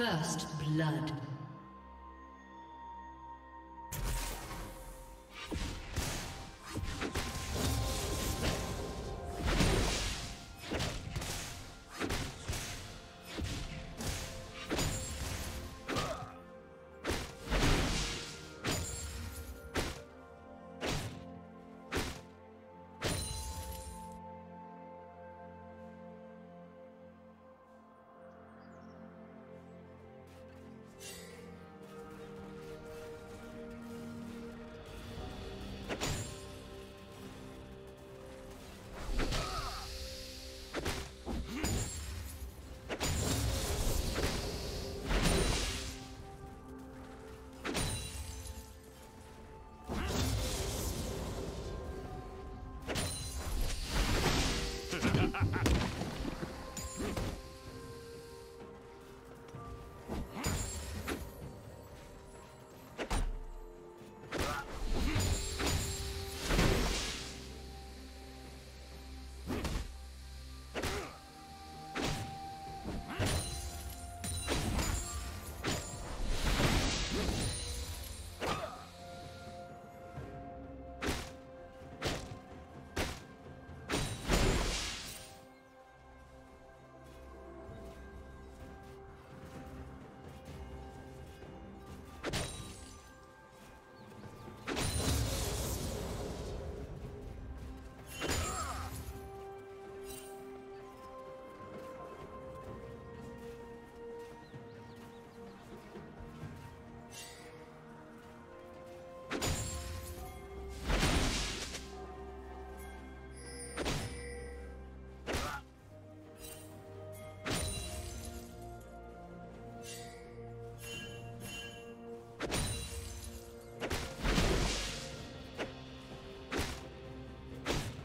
First blood.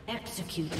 Executed.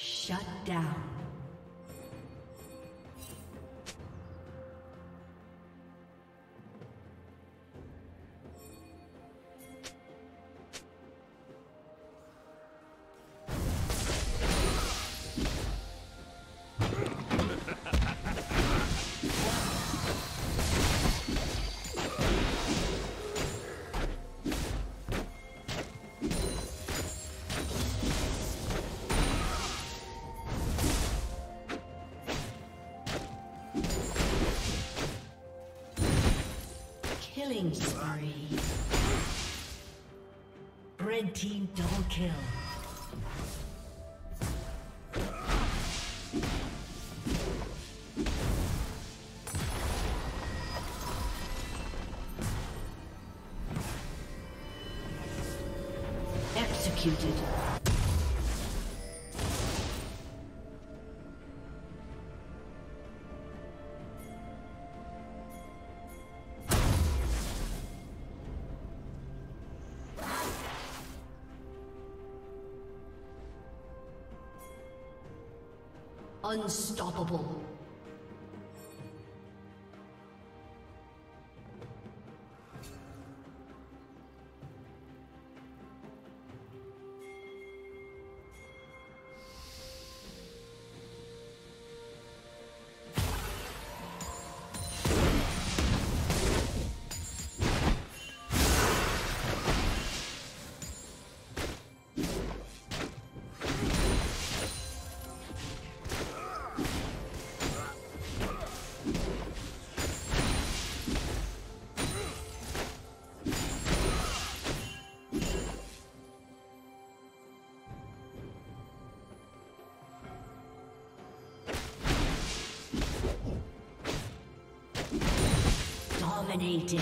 Shut down. Killing spree. Red team double kill. Unstoppable. Dominating.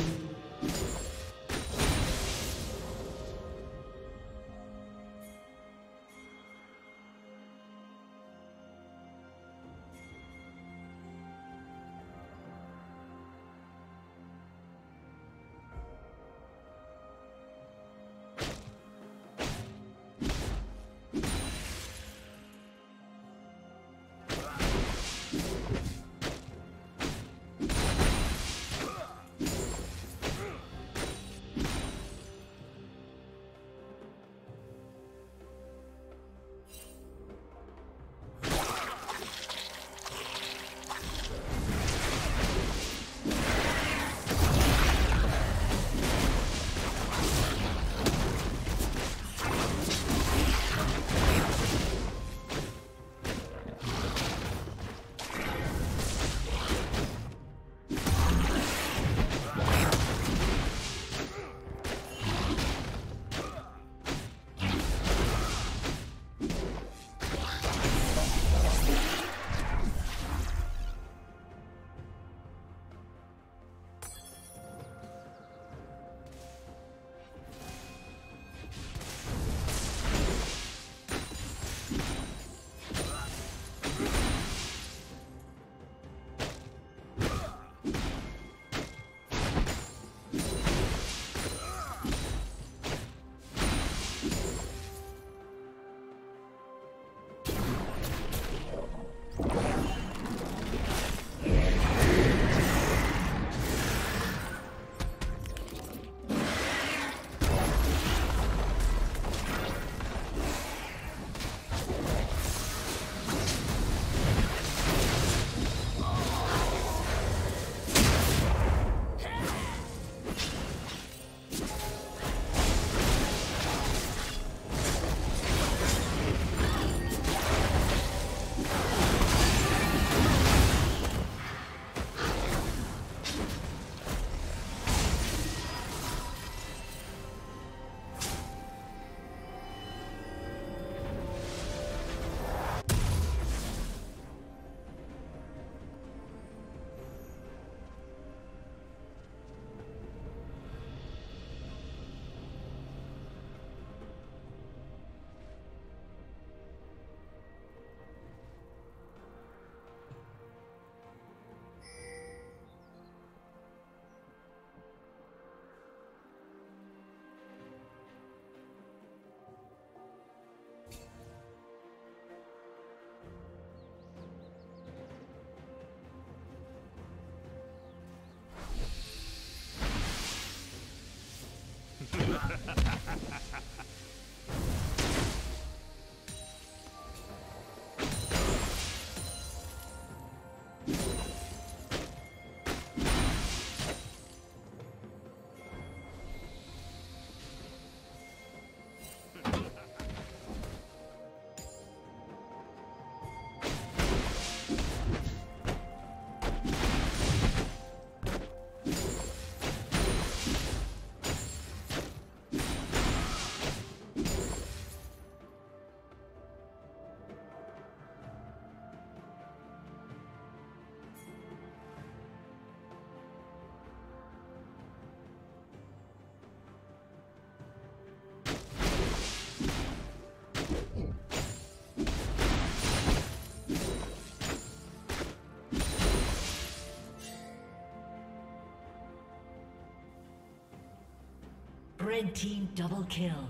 Red team double kill.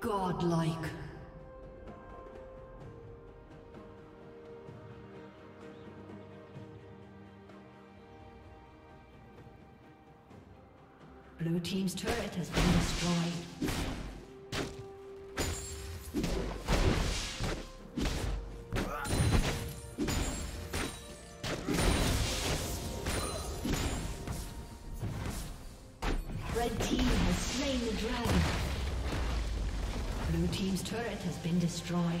Godlike. Blue team's turret has been destroyed. Turret has been destroyed.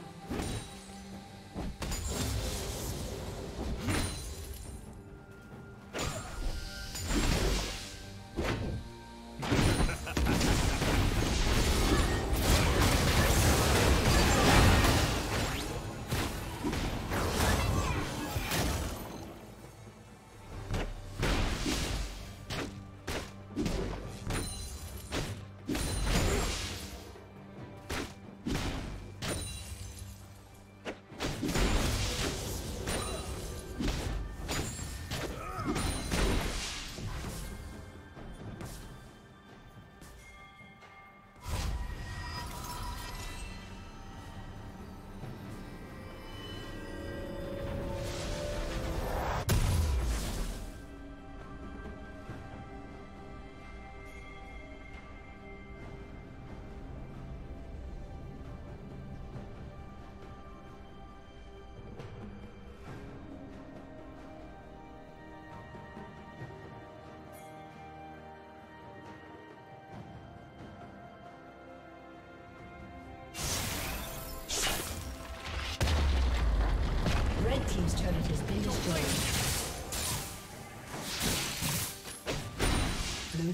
Team's turret has been destroyed. Blue